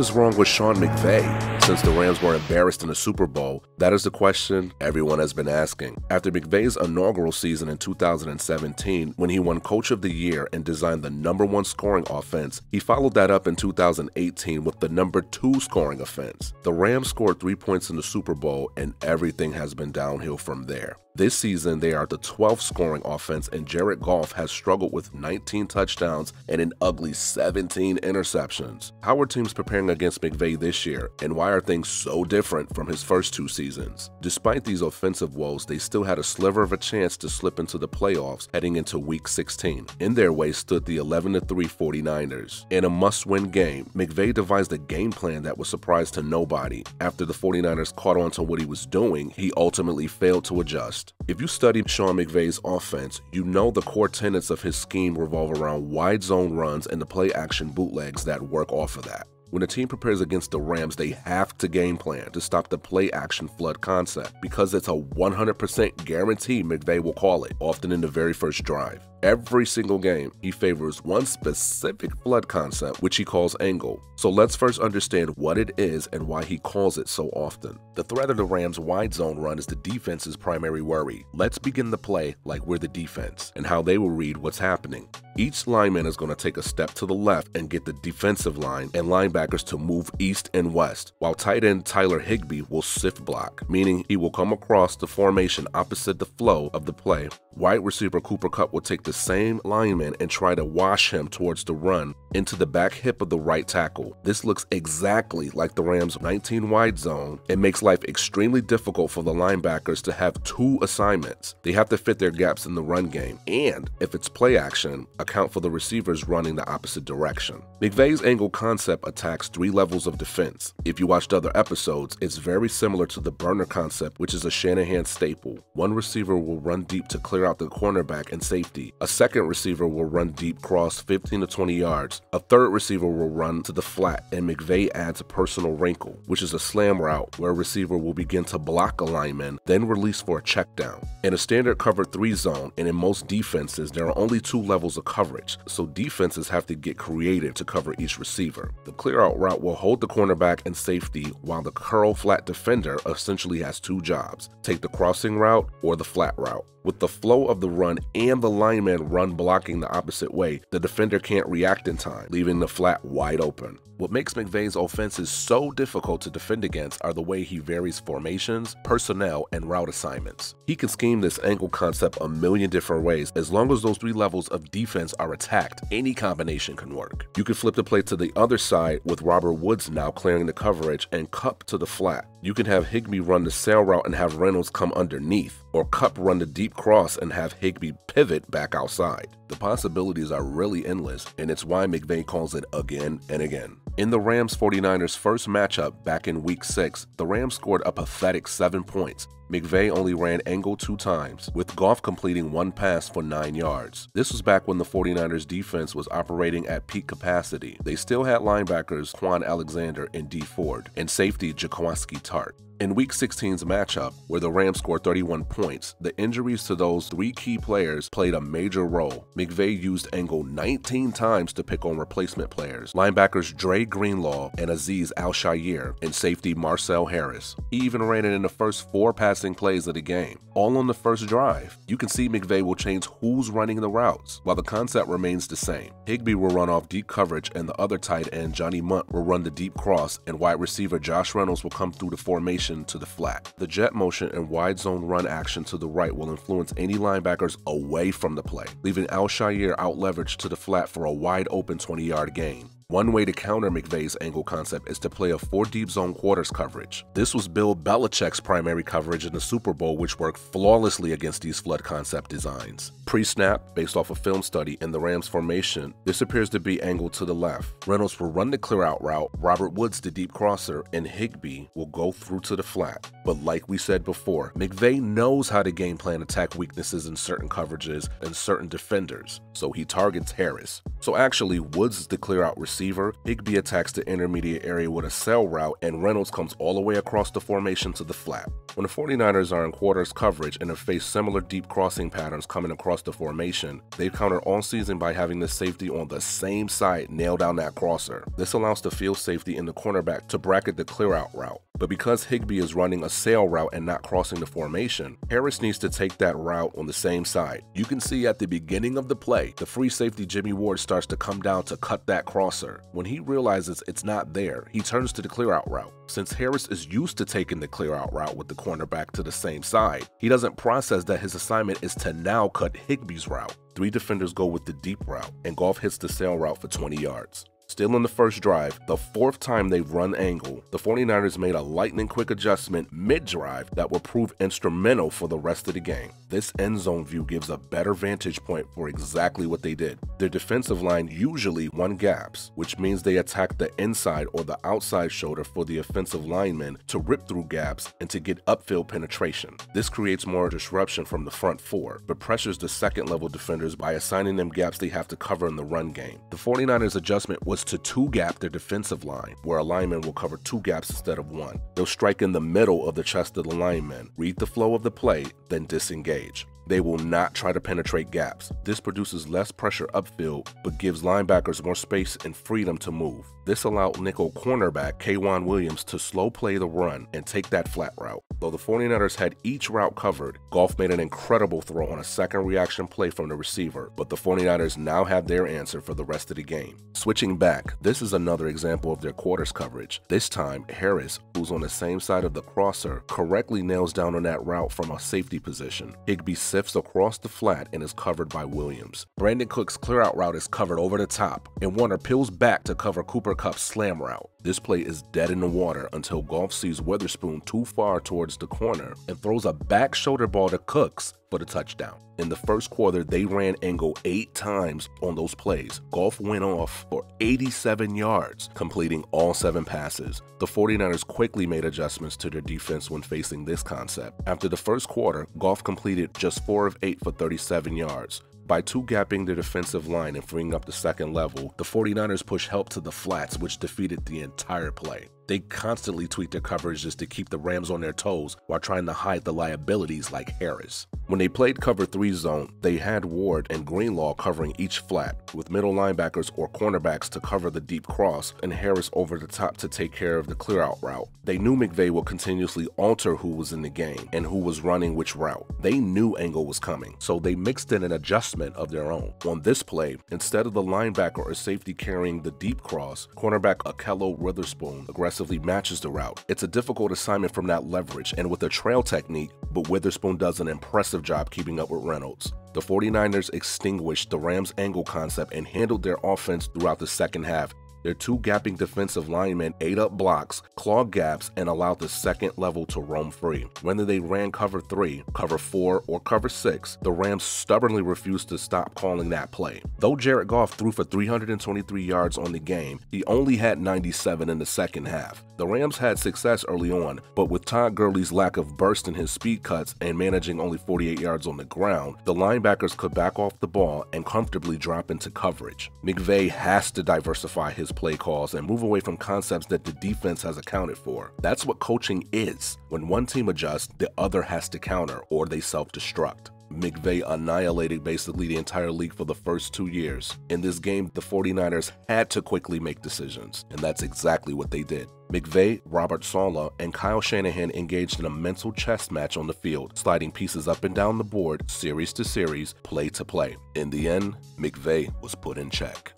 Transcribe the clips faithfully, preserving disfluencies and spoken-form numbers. is wrong with Sean McVay? Since the Rams were embarrassed in the Super Bowl, that is the question everyone has been asking. After McVay's inaugural season in two thousand seventeen, when he won Coach of the Year and designed the number one scoring offense, he followed that up in two thousand eighteen with the number two scoring offense. The Rams scored three points in the Super Bowl, and everything has been downhill from there. This season, they are the twelfth scoring offense, and Jared Goff has struggled with nineteen touchdowns and an ugly seventeen interceptions. How are teams preparing against McVay this year, and why are things so different from his first two seasons? Despite these offensive woes, they still had a sliver of a chance to slip into the playoffs heading into Week sixteen. In their way stood the eleven to three forty-niners. In a must-win game, McVay devised a game plan that was a surprise to nobody. After the forty-niners caught on to what he was doing, he ultimately failed to adjust. If you study Sean McVay's offense, you know the core tenets of his scheme revolve around wide zone runs and the play-action bootlegs that work off of that. When a team prepares against the Rams, they have to game plan to stop the play-action flood concept because it's a one hundred percent guarantee McVay will call it, often in the very first drive. Every single game, he favors one specific flood concept, which he calls angle. So let's first understand what it is and why he calls it so often. The threat of the Rams' wide zone run is the defense's primary worry. Let's begin the play like we're the defense and how they will read what's happening. Each lineman is going to take a step to the left and get the defensive line and linebackers to move east and west, while tight end Tyler Higbee will sift block, meaning he will come across the formation opposite the flow of the play. Wide receiver Cooper Kupp will take the same lineman and try to wash him towards the run into the back hip of the right tackle. This looks exactly like the Rams' nineteen wide zone and makes life extremely difficult for the linebackers to have two assignments. They have to fit their gaps in the run game and, if it's play action, account for the receivers running the opposite direction. McVay's angle concept attacks three levels of defense. If you watched other episodes, it's very similar to the burner concept, which is a Shanahan staple. One receiver will run deep to clear out the cornerback and safety. A second receiver will run deep cross fifteen to twenty yards. A third receiver will run to the flat, and McVay adds a personal wrinkle, which is a slam route where a receiver will begin to block a lineman, then release for a check down. In a standard cover three zone, and in most defenses, there are only two levels of coverage, so defenses have to get creative to cover each receiver. The clear out route will hold the cornerback and safety, while the curl flat defender essentially has two jobs: take the crossing route or the flat route. With the flow of the run and the lineman run blocking the opposite way, the defender can't react in time, leaving the flat wide open. What makes McVay's offenses so difficult to defend against are the way he varies formations, personnel, and route assignments. He can scheme this angle concept a million different ways. As long as those three levels of defense are attacked, any combination can work. You can flip the play to the other side with Robert Woods now clearing the coverage and Kupp to the flat. You can have Higbee run the sail route and have Reynolds come underneath, or Kupp run the deep cross and have Higbee pivot back outside. The possibilities are really endless, and it's why McVay calls it again and again. In the Rams forty-niners first matchup back in week six, the Rams scored a pathetic seven points. McVay only ran angle two times, with Goff completing one pass for nine yards. This was back when the forty-niners defense was operating at peak capacity. They still had linebackers Kwon Alexander and D. Ford, and safety Jaquaski Tart. In Week sixteen's matchup, where the Rams scored thirty-one points, the injuries to those three key players played a major role. McVay used angle nineteen times to pick on replacement players, linebackers Dre Greenlaw and Aziz Al-Shaair, and safety Marcel Harris. He even ran it in the first four passing plays of the game, all on the first drive. You can see McVay will change who's running the routes, while the concept remains the same. Higbee will run off deep coverage, and the other tight end, Johnny Munt, will run the deep cross, and wide receiver Josh Reynolds will come through the formation to the flat. The jet motion and wide zone run action to the right will influence any linebackers away from the play, leaving Al-Shaair out-leveraged to the flat for a wide open twenty-yard gain. One way to counter McVay's angle concept is to play a four-deep zone quarters coverage. This was Bill Belichick's primary coverage in the Super Bowl, which worked flawlessly against these flood concept designs. Pre-snap, based off a film study in the Rams formation, this appears to be angled to the left. Reynolds will run the clear-out route, Robert Woods the deep crosser, and Higbee will go through to the flat. But like we said before, McVay knows how to game plan attack weaknesses in certain coverages and certain defenders, so he targets Harris. So actually, Woods is the clear-out receiver, receiver, Higbee attacks the intermediate area with a sell route, and Reynolds comes all the way across the formation to the flat. When the forty-niners are in quarters coverage and have faced similar deep crossing patterns coming across the formation, they've countered all season by having the safety on the same side nail down that crosser. This allows the field safety and the cornerback to bracket the clear-out route. But because Higbee is running a sail route and not crossing the formation, Harris needs to take that route on the same side. You can see at the beginning of the play, the free safety Jimmie Ward starts to come down to cut that crosser. When he realizes it's not there, he turns to the clear-out route. Since Harris is used to taking the clear-out route with the cornerback to the same side, he doesn't process that his assignment is to now cut Higbee's route. Three defenders go with the deep route, and Goff hits the sail route for twenty yards. Still in the first drive, the fourth time they've run angle, the forty-niners made a lightning-quick adjustment mid-drive that will prove instrumental for the rest of the game. This end zone view gives a better vantage point for exactly what they did. Their defensive line usually won gaps, which means they attack the inside or the outside shoulder for the offensive linemen to rip through gaps and to get upfield penetration. This creates more disruption from the front four, but pressures the second-level defenders by assigning them gaps they have to cover in the run game. The forty-niners adjustment was to two-gap their defensive line, where a lineman will cover two gaps instead of one. They'll strike in the middle of the chest of the lineman, read the flow of the play, then disengage. They will not try to penetrate gaps. This produces less pressure upfield, but gives linebackers more space and freedom to move. This allowed nickel cornerback Kaywan Williams to slow play the run and take that flat route. Though the forty-niners had each route covered, Goff made an incredible throw on a second reaction play from the receiver, but the forty-niners now have their answer for the rest of the game. Switching back, this is another example of their quarters coverage. This time, Harris, who's on the same side of the crosser, correctly nails down on that route from a safety position. Higbee sifts across the flat and is covered by Williams. Brandon Cooks' clear-out route is covered over the top, and Warner peels back to cover Cooper Kupp's slam route. This play is dead in the water until Goff sees Witherspoon too far towards the corner and throws a back shoulder ball to Cooks for the touchdown. In the first quarter, they ran angle eight times on those plays. Goff went off for eighty-seven yards, completing all seven passes. The forty-niners quickly made adjustments to their defense when facing this concept. After the first quarter, Goff completed just four of eight for thirty-seven yards. By two-gapping their defensive line and freeing up the second level, the forty-niners push help to the flats, which defeated the entire play. They constantly tweak their coverages to keep the Rams on their toes while trying to hide the liabilities like Harris. When they played cover three zone, they had Ward and Greenlaw covering each flat, with middle linebackers or cornerbacks to cover the deep cross and Harris over the top to take care of the clear-out route. They knew McVay would continuously alter who was in the game and who was running which route. They knew angle was coming, so they mixed in an adjustment of their own. On this play, instead of the linebacker or safety carrying the deep cross, cornerback Ahkello Witherspoon aggressively matches the route. It's a difficult assignment from that leverage and with a trail technique, but Witherspoon does an impressive job keeping up with Reynolds. The forty-niners extinguished the Rams' angle concept and handled their offense throughout the second half. Their two gapping defensive linemen ate up blocks, clawed gaps, and allowed the second level to roam free. Whether they ran cover three, cover four, or cover six, the Rams stubbornly refused to stop calling that play. Though Jared Goff threw for three hundred twenty-three yards on the game, he only had ninety-seven in the second half. The Rams had success early on, but with Todd Gurley's lack of burst in his speed cuts and managing only forty-eight yards on the ground, the linebackers could back off the ball and comfortably drop into coverage. McVay has to diversify his play calls and move away from concepts that the defense has accounted for. That's what coaching is. When one team adjusts, the other has to counter or they self-destruct. McVay annihilated basically the entire league for the first two years. In this game, the forty-niners had to quickly make decisions, and that's exactly what they did. McVay, Robert Sala, and Kyle Shanahan engaged in a mental chess match on the field, sliding pieces up and down the board, series to series, play to play. In the end, McVay was put in check.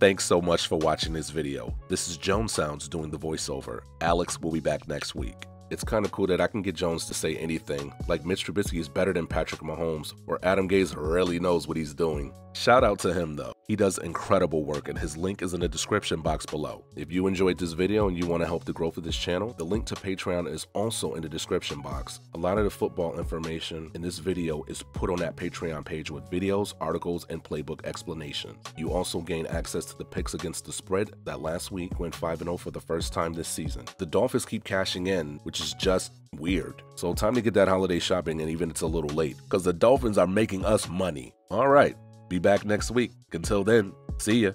Thanks so much for watching this video. This is Jonesounds doing the voiceover. Alex will be back next week. It's kind of cool that I can get Jones to say anything, like Mitch Trubisky is better than Patrick Mahomes, or Adam Gase really knows what he's doing. Shout out to him though. He does incredible work and his link is in the description box below. If you enjoyed this video and you want to help the growth of this channel, the link to Patreon is also in the description box. A lot of the football information in this video is put on that Patreon page with videos, articles, and playbook explanations. You also gain access to the picks against the spread that last week went five and oh for the first time this season. The Dolphins keep cashing in, which is just weird. So time to get that holiday shopping and even it's a little late because the Dolphins are making us money. All right. Be back next week. Until then, see ya.